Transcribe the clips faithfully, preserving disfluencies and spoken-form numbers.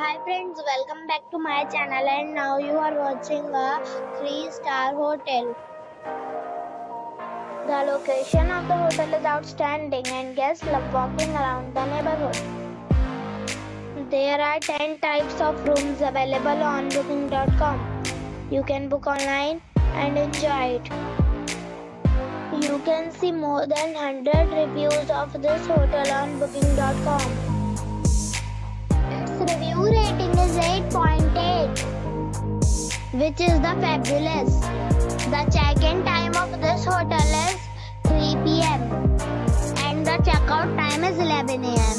Hi friends, welcome back to my channel and now you are watching a three star hotel. The location of the hotel is outstanding and guests love walking around the neighborhood. There are ten types of rooms available on booking dot com. You can book online and enjoy it. You can see more than one hundred reviews of this hotel on booking dot com. Review rating is eight point eight, which is the fabulous. The check-in time of this hotel is three p m and the check-out time is eleven a m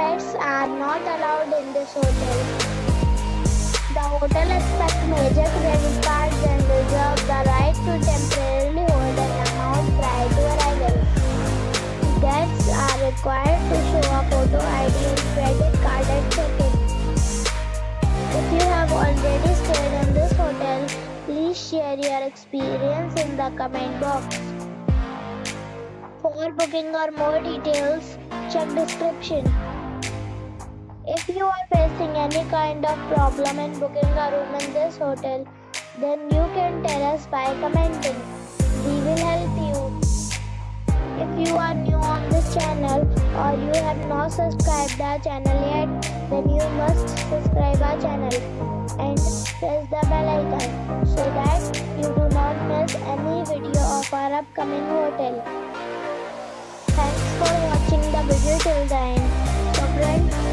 Pets are not allowed in this hotel. The hotel accepts major credit cards and reserves the right to temporarily hold an amount prior to arrival. Guests are required to show a photo I D and credit card at check-in. If you have already stayed in this hotel, please share your experience in the comment box. For booking or more details, check description. If you are facing any kind of problem in booking a room in this hotel, then you can tell us by commenting. We will help you. If you are new on this channel or you have not subscribed our channel yet, then you must subscribe our channel and press the bell icon so that you do not miss any video of our upcoming hotel. Thanks for watching the video till the end. So friends,